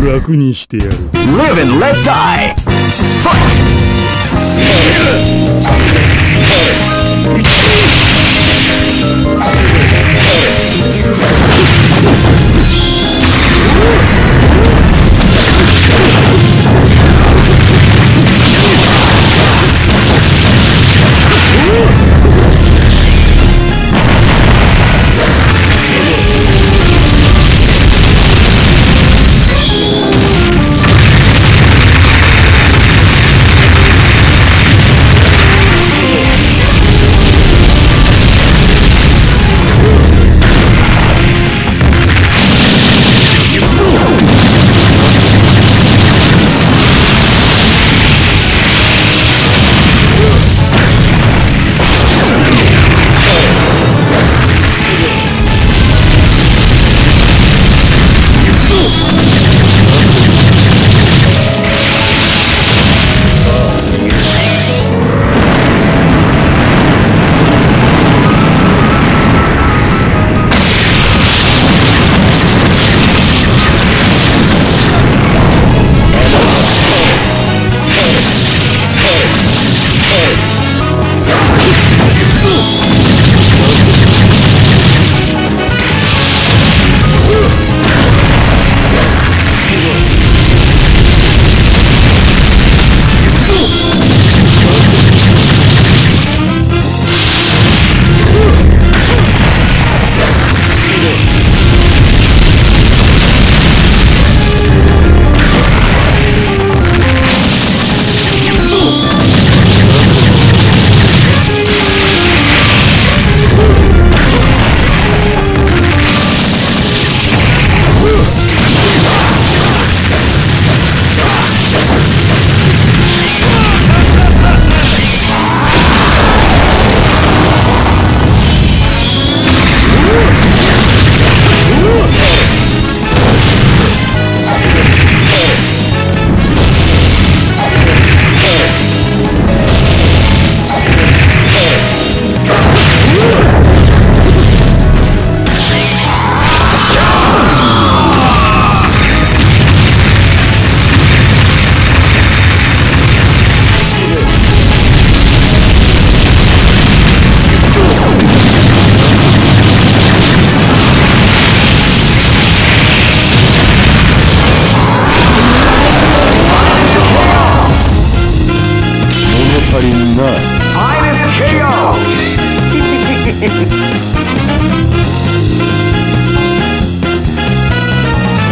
楽にしてやる。Live and let die.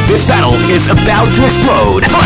This battle is about to explode. Fight!